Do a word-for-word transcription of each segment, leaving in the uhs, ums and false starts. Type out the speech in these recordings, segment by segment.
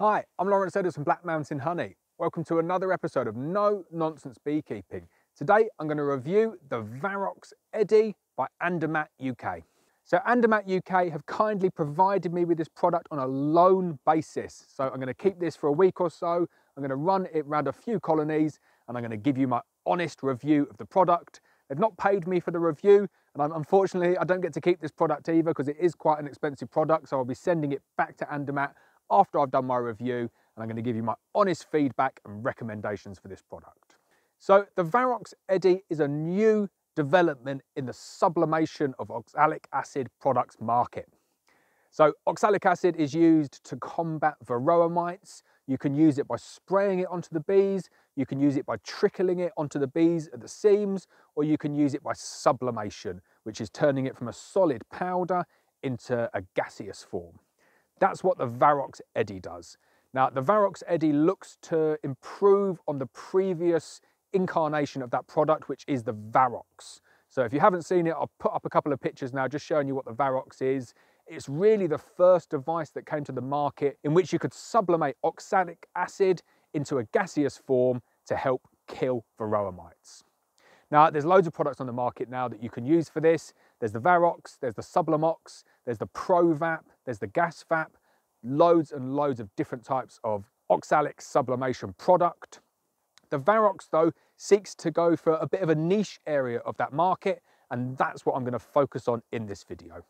Hi, I'm Lawrence Edwards from Black Mountain Honey. Welcome to another episode of No Nonsense Beekeeping. Today I'm going to review the Varrox Eddy by Andermatt U K. So Andermatt U K have kindly provided me with this product on a loan basis. So I'm going to keep this for a week or so. I'm going to run it round a few colonies and I'm going to give you my honest review of the product. They've not paid me for the review, and I'm, unfortunately I don't get to keep this product either because it is quite an expensive product. So I'll be sending it back to Andermatt after I've done my review, and I'm going to give you my honest feedback and recommendations for this product. So the Varrox Eddy is a new development in the sublimation of oxalic acid products market. So oxalic acid is used to combat Varroa mites. You can use it by spraying it onto the bees, you can use it by trickling it onto the bees at the seams, or you can use it by sublimation, which is turning it from a solid powder into a gaseous form. That's what the Varrox Eddy does. Now, the Varrox Eddy looks to improve on the previous incarnation of that product, which is the Varrox. So if you haven't seen it, I'll put up a couple of pictures now just showing you what the Varrox is. It's really the first device that came to the market in which you could sublimate oxalic acid into a gaseous form to help kill Varroa mites. Now, there's loads of products on the market now that you can use for this. There's the Varrox, there's the Sublimox, there's the ProVap, there's the GasVap, loads and loads of different types of oxalic sublimation product. The Varrox, though, seeks to go for a bit of a niche area of that market, and that's what I'm going to focus on in this video.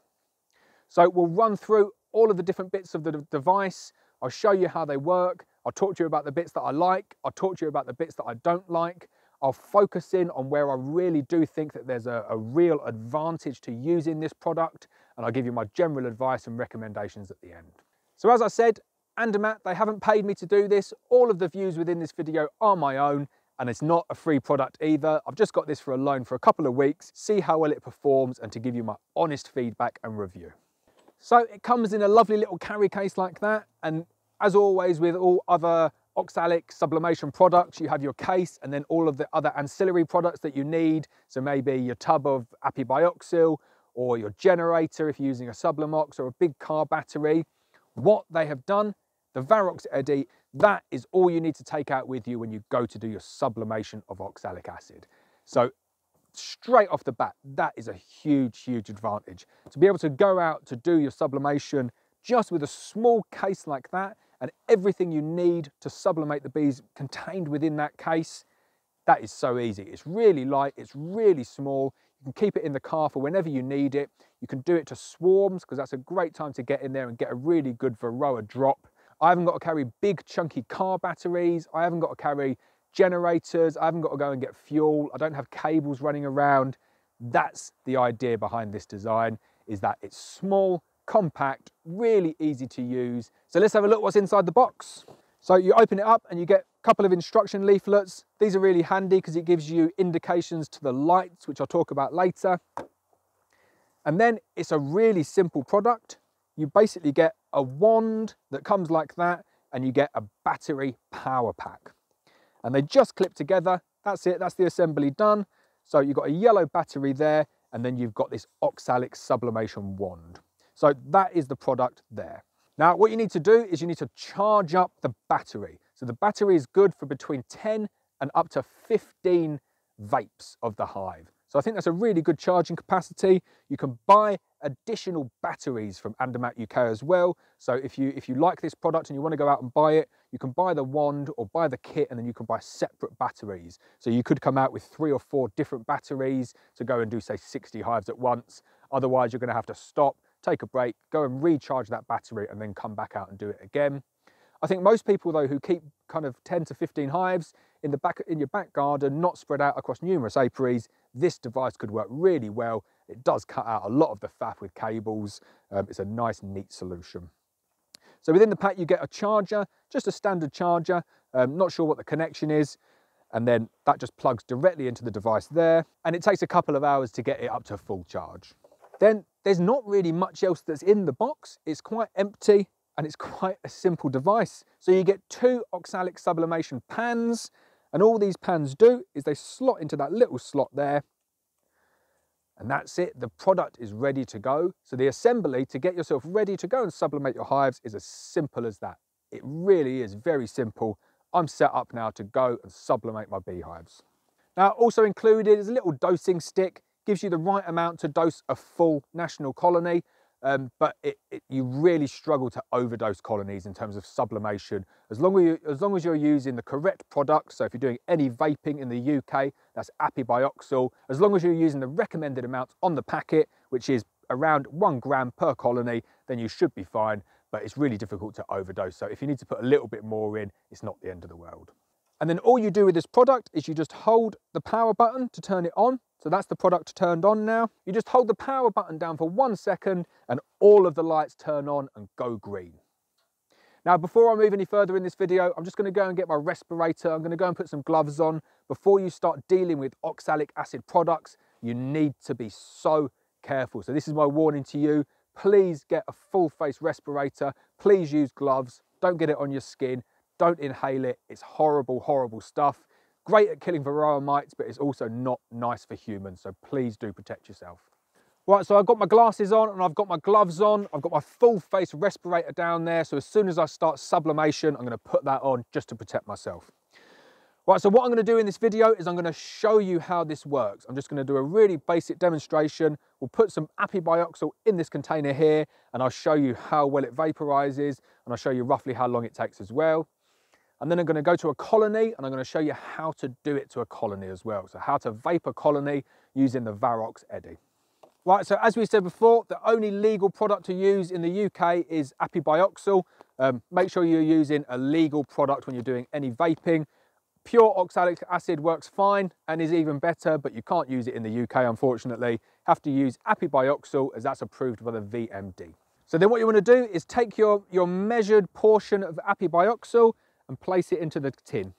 So we'll run through all of the different bits of the device. I'll show you how they work. I'll talk to you about the bits that I like. I'll talk to you about the bits that I don't like. I'll focus in on where I really do think that there's a, a real advantage to using this product, and I'll give you my general advice and recommendations at the end. So as I said, Andermatt, they haven't paid me to do this. All of the views within this video are my own, and it's not a free product either. I've just got this for a loan for a couple of weeks, see how well it performs, and to give you my honest feedback and review. So it comes in a lovely little carry case like that, and as always with all other oxalic sublimation products, you have your case and then all of the other ancillary products that you need. So maybe your tub of Apibioxal, or your generator if you're using a Sublimox, or a big car battery. What they have done, the Varrox Eddy, that is all you need to take out with you when you go to do your sublimation of oxalic acid. So straight off the bat, that is a huge, huge advantage. To be able to go out to do your sublimation just with a small case like that, and everything you need to sublimate the bees contained within that case, that is so easy. It's really light, it's really small. You can keep it in the car for whenever you need it. You can do it to swarms, because that's a great time to get in there and get a really good Varroa drop. I haven't got to carry big chunky car batteries. I haven't got to carry generators. I haven't got to go and get fuel. I don't have cables running around. That's the idea behind this design, is that it's small, compact, really easy to use. So let's have a look what's inside the box. So you open it up and you get a couple of instruction leaflets. These are really handy because it gives you indications to the lights, which I'll talk about later. And then it's a really simple product. You basically get a wand that comes like that, and you get a battery power pack. And they just clip together. That's it, that's the assembly done. So you've got a yellow battery there, and then you've got this oxalic sublimation wand. So that is the product there. Now, what you need to do is you need to charge up the battery. So the battery is good for between ten and up to fifteen vapes of the hive. So I think that's a really good charging capacity. You can buy additional batteries from Andermatt U K as well. So if you, if you like this product and you want to go out and buy it, you can buy the wand or buy the kit, and then you can buy separate batteries. So you could come out with three or four different batteries to go and do, say, sixty hives at once. Otherwise, you're going to have to stop, take a break, go and recharge that battery, and then come back out and do it again. I think most people, though, who keep kind of ten to fifteen hives in the back in your back garden, not spread out across numerous apiaries, this device could work really well. It does cut out a lot of the faff with cables. Um, it's a nice, neat solution. So within the pack, you get a charger, just a standard charger. Um, not sure what the connection is. And then that just plugs directly into the device there. And it takes a couple of hours to get it up to full charge. Then there's not really much else that's in the box. It's quite empty, and it's quite a simple device. So you get two oxalic sublimation pans, and all these pans do is they slot into that little slot there, and that's it. The product is ready to go. So the assembly to get yourself ready to go and sublimate your hives is as simple as that. It really is very simple. I'm set up now to go and sublimate my beehives. Now, also included is a little dosing stick. Gives you the right amount to dose a full national colony, um, but it, it, you really struggle to overdose colonies in terms of sublimation. As long as, you, as long as you're using the correct product, so if you're doing any vaping in the U K, that's Apibioxal. As long as you're using the recommended amount on the packet, which is around one gram per colony, then you should be fine. But it's really difficult to overdose. So if you need to put a little bit more in, it's not the end of the world. And then all you do with this product is you just hold the power button to turn it on. So that's the product turned on now. You just hold the power button down for one second and all of the lights turn on and go green. Now, before I move any further in this video, I'm just gonna go and get my respirator. I'm gonna go and put some gloves on. Before you start dealing with oxalic acid products, you need to be so careful. So this is my warning to you. Please get a full face respirator. Please use gloves. Don't get it on your skin. Don't inhale it. It's horrible, horrible stuff. Great at killing Varroa mites, but it's also not nice for humans. So please do protect yourself. Right, so I've got my glasses on and I've got my gloves on. I've got my full face respirator down there. So as soon as I start sublimation, I'm going to put that on just to protect myself. Right, so what I'm going to do in this video is I'm going to show you how this works. I'm just going to do a really basic demonstration. We'll put some Apibioxal in this container here and I'll show you how well it vaporizes and I'll show you roughly how long it takes as well. And then I'm going to go to a colony and I'm going to show you how to do it to a colony as well. So how to vapor colony using the Varrox Eddy. Right, so as we said before, the only legal product to use in the U K is Apibioxal. Um, make sure you're using a legal product when you're doing any vaping. Pure oxalic acid works fine and is even better, but you can't use it in the U K, unfortunately. Have to use Apibioxal as that's approved by the V M D. So then what you want to do is take your, your measured portion of Apibioxal and place it into the tin.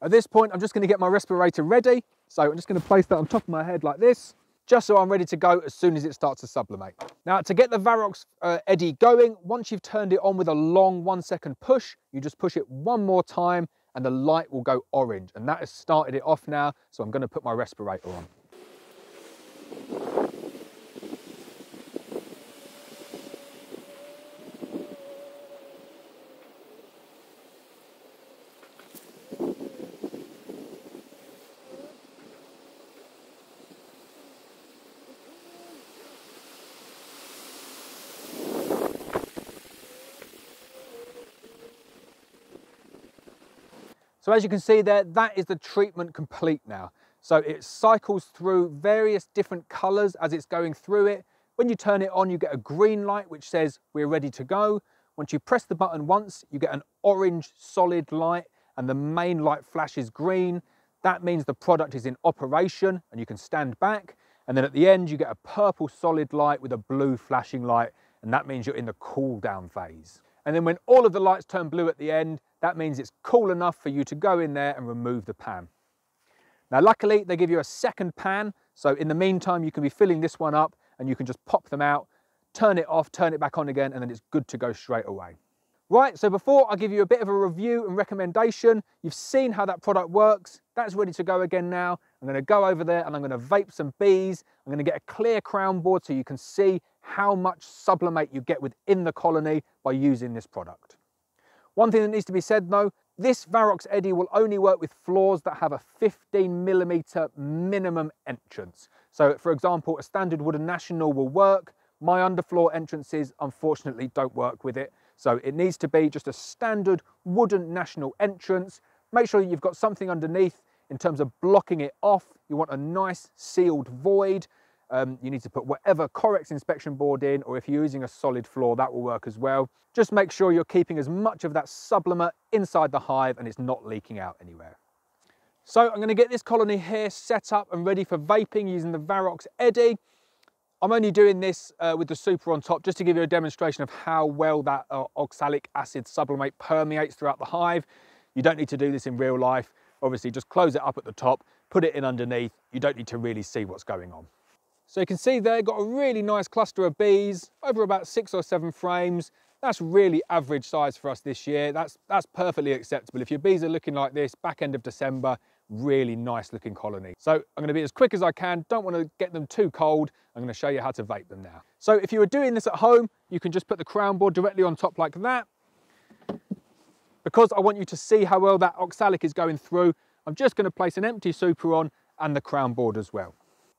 At this point, I'm just going to get my respirator ready. So I'm just going to place that on top of my head like this, just so I'm ready to go as soon as it starts to sublimate. Now, to get the Varrox uh, Eddy going, once you've turned it on with a long one second push, you just push it one more time and the light will go orange. And that has started it off now, so I'm gonna put my respirator on. So as you can see there, that is the treatment complete now. So it cycles through various different colors as it's going through it. When you turn it on, you get a green light, which says we're ready to go. Once you press the button once, you get an orange solid light and the main light flashes green. That means the product is in operation and you can stand back. And then at the end, you get a purple solid light with a blue flashing light. And that means you're in the cool down phase. And then when all of the lights turn blue at the end, that means it's cool enough for you to go in there and remove the pan. Now, luckily, they give you a second pan. So in the meantime, you can be filling this one up and you can just pop them out, turn it off, turn it back on again, and then it's good to go straight away. Right, so before I give you a bit of a review and recommendation, you've seen how that product works. That's ready to go again now. I'm gonna go over there and I'm gonna vape some bees. I'm gonna get a clear crown board so you can see how much sublimate you get within the colony by using this product. One thing that needs to be said though, this Varrox Eddy will only work with floors that have a fifteen millimeter minimum entrance. So for example, a standard wooden national will work. My underfloor entrances unfortunately don't work with it. So it needs to be just a standard wooden national entrance. Make sure you've got something underneath in terms of blocking it off. You want a nice sealed void. Um, you need to put whatever Correx inspection board in, or if you're using a solid floor, that will work as well. Just make sure you're keeping as much of that sublimate inside the hive and it's not leaking out anywhere. So I'm gonna get this colony here set up and ready for vaping using the Varrox Eddy. I'm only doing this uh, with the super on top just to give you a demonstration of how well that uh, oxalic acid sublimate permeates throughout the hive. You don't need to do this in real life. Obviously, just close it up at the top, put it in underneath. You don't need to really see what's going on. So you can see there, got a really nice cluster of bees, over about six or seven frames. That's really average size for us this year. That's, that's perfectly acceptable. If your bees are looking like this, back end of December, really nice looking colony. So I'm going to be as quick as I can. Don't want to get them too cold. I'm going to show you how to vape them now. So if you were doing this at home, you can just put the crown board directly on top like that. Because I want you to see how well that oxalic is going through, I'm just going to place an empty super on and the crown board as well.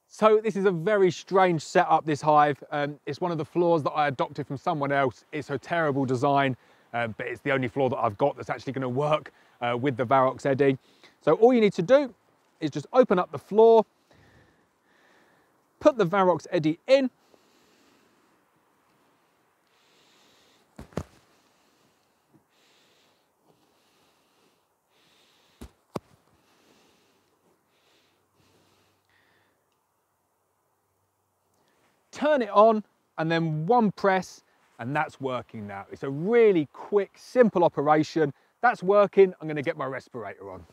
So this is a very strange setup, this hive. Um, it's one of the floors that I adopted from someone else. It's a terrible design, uh, but it's the only floor that I've got that's actually going to work uh, with the Varrox Eddy. So all you need to do is just open up the floor, put the Varrox Eddy in, turn it on, and then one press and that's working now. It's a really quick, simple operation. That's working. I'm going to get my respirator on.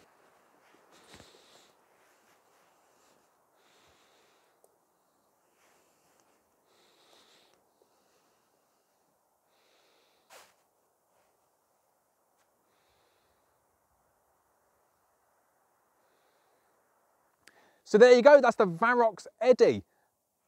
So there you go, that's the Varrox Eddy.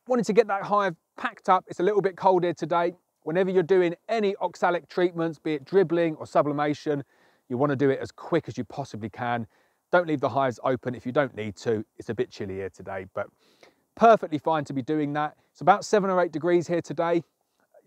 Wanted to get that hive packed up. It's a little bit cold here today. Whenever you're doing any oxalic treatments, be it dribbling or sublimation, you want to do it as quick as you possibly can. Don't leave the hives open if you don't need to. It's a bit chilly here today, but perfectly fine to be doing that. It's about seven or eight degrees here today.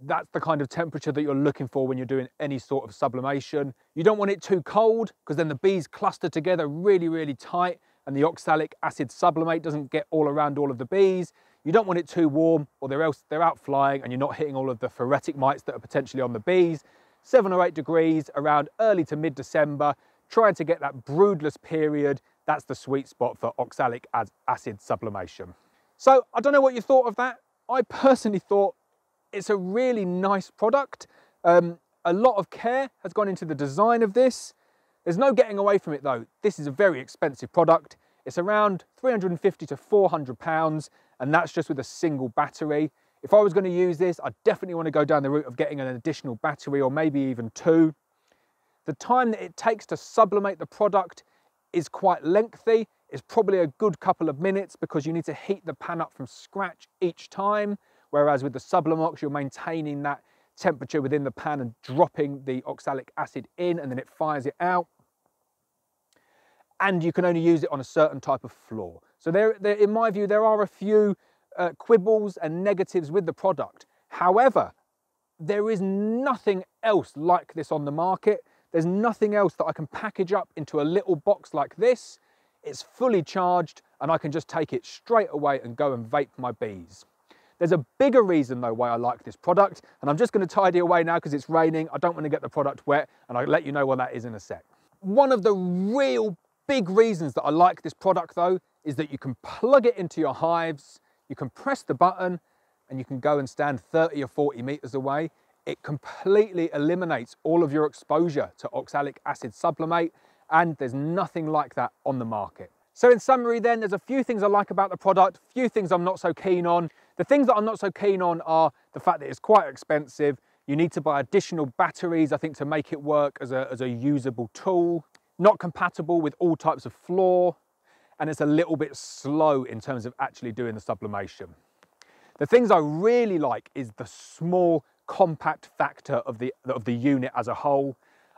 That's the kind of temperature that you're looking for when you're doing any sort of sublimation. You don't want it too cold because then the bees cluster together really, really tight, and the oxalic acid sublimate doesn't get all around all of the bees. You don't want it too warm or they're, else, they're out flying and you're not hitting all of the phoretic mites that are potentially on the bees. Seven or eight degrees around early to mid-December, trying to get that broodless period. That's the sweet spot for oxalic acid sublimation. So I don't know what you thought of that. I personally thought it's a really nice product. Um, a lot of care has gone into the design of this. There's no getting away from it though. This is a very expensive product. It's around three hundred and fifty to four hundred pounds, and that's just with a single battery. If I was going to use this, I definitely want to go down the route of getting an additional battery or maybe even two. The time that it takes to sublimate the product is quite lengthy. It's probably a good couple of minutes because you need to heat the pan up from scratch each time, whereas with the Sublimox, you're maintaining that temperature within the pan and dropping the oxalic acid in, and then it fires it out. And you can only use it on a certain type of floor. So there, there, in my view, there are a few uh, quibbles and negatives with the product. However, there is nothing else like this on the market. There's nothing else that I can package up into a little box like this. It's fully charged and I can just take it straight away and go and vape my bees. There's a bigger reason though why I like this product, and I'm just gonna tidy away now because it's raining. I don't wanna get the product wet, and I'll let you know what that is in a sec. One of the real big reasons that I like this product though is that you can plug it into your hives, you can press the button and you can go and stand thirty or forty meters away. It completely eliminates all of your exposure to oxalic acid sublimate, and there's nothing like that on the market. So in summary then, there's a few things I like about the product, few things I'm not so keen on. The things that I'm not so keen on are the fact that it's quite expensive. You need to buy additional batteries, I think, to make it work as a, as a usable tool. Not compatible with all types of floor, and it's a little bit slow in terms of actually doing the sublimation. The things I really like is the small compact factor of the, of the unit as a whole.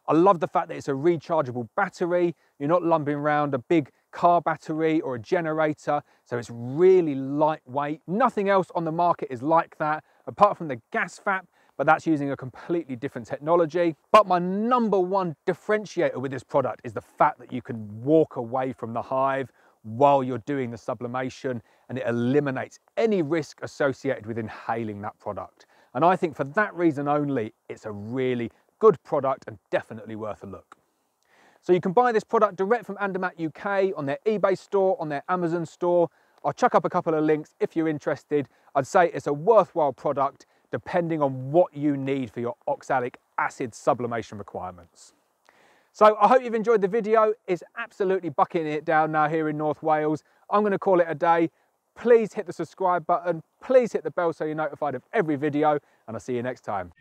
I love the fact that it's a rechargeable battery. You're not lumbering around a big car battery or a generator, so it's really lightweight. Nothing else on the market is like that, apart from the GasVap, but that's using a completely different technology. But my number one differentiator with this product is the fact that you can walk away from the hive while you're doing the sublimation, and it eliminates any risk associated with inhaling that product. And I think for that reason only, it's a really good product and definitely worth a look. So you can buy this product direct from Andermatt U K on their eBay store, on their Amazon store. I'll chuck up a couple of links if you're interested. I'd say it's a worthwhile product, depending on what you need for your oxalic acid sublimation requirements. So I hope you've enjoyed the video. It's absolutely bucketing it down now here in North Wales. I'm gonna call it a day. Please hit the subscribe button. Please hit the bell so you're notified of every video, and I'll see you next time.